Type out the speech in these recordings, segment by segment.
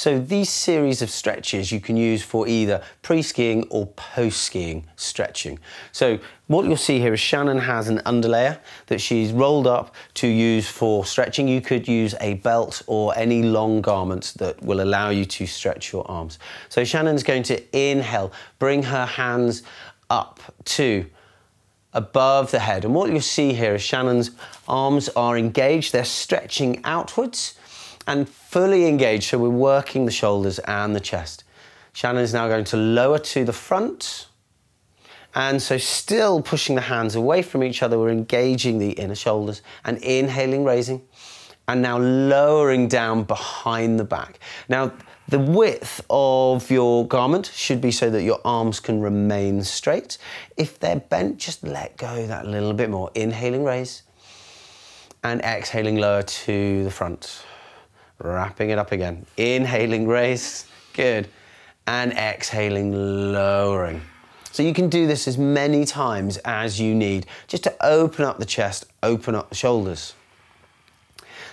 So these series of stretches you can use for either pre-skiing or post-skiing stretching. So what you'll see here is Shannon has an underlayer that she's rolled up to use for stretching. You could use a belt or any long garments that will allow you to stretch your arms. So Shannon's going to inhale, bring her hands up to above the head. And what you'll see here is Shannon's arms are engaged, they're stretching outwards and fully engaged, so we're working the shoulders and the chest. Shannon is now going to lower to the front, and so still pushing the hands away from each other, we're engaging the inner shoulders and inhaling, raising, and now lowering down behind the back. Now, the width of your garment should be so that your arms can remain straight. If they're bent, just let go that little bit more. Inhaling, raise, and exhaling, lower to the front. Wrapping it up again. Inhaling, raise, good. And exhaling, lowering. So you can do this as many times as you need, just to open up the chest, open up the shoulders.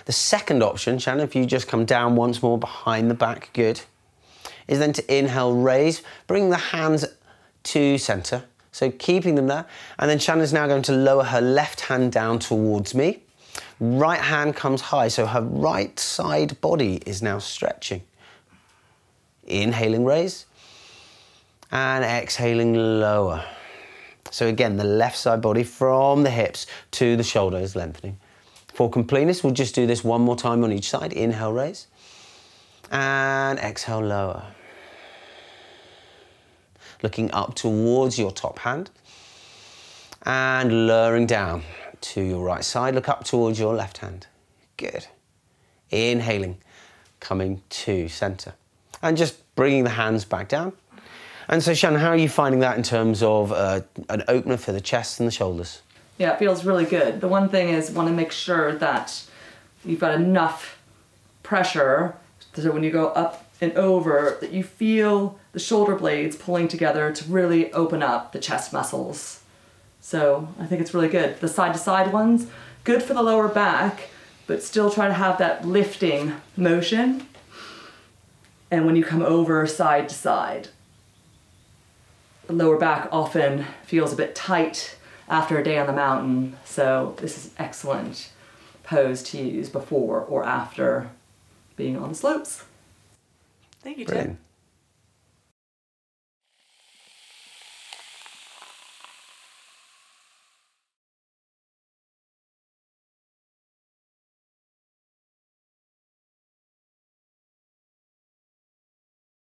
The second option, Shannon, if you just come down once more behind the back, good, is then to inhale, raise, bring the hands to center, so keeping them there, and then Shannon's now going to lower her left hand down towards me, right hand comes high, so her right side body is now stretching. Inhaling, raise, and exhaling, lower. So again, the left side body from the hips to the shoulders lengthening. For completeness, we'll just do this one more time on each side. Inhale, raise, and exhale, lower. Looking up towards your top hand and lowering down to your right side. Look up towards your left hand. Good. Inhaling, coming to center. And just bringing the hands back down. And so, Shannon, how are you finding that in terms of an opener for the chest and the shoulders? Yeah, it feels really good. The one thing is, want to make sure that you've got enough pressure so when you go up and over that you feel the shoulder blades pulling together to really open up the chest muscles. So I think it's really good. The side-to-side ones, good for the lower back, but still try to have that lifting motion. And when you come over side to side, the lower back often feels a bit tight after a day on the mountain, so this is an excellent pose to use before or after being on the slopes. Thank you, Tim.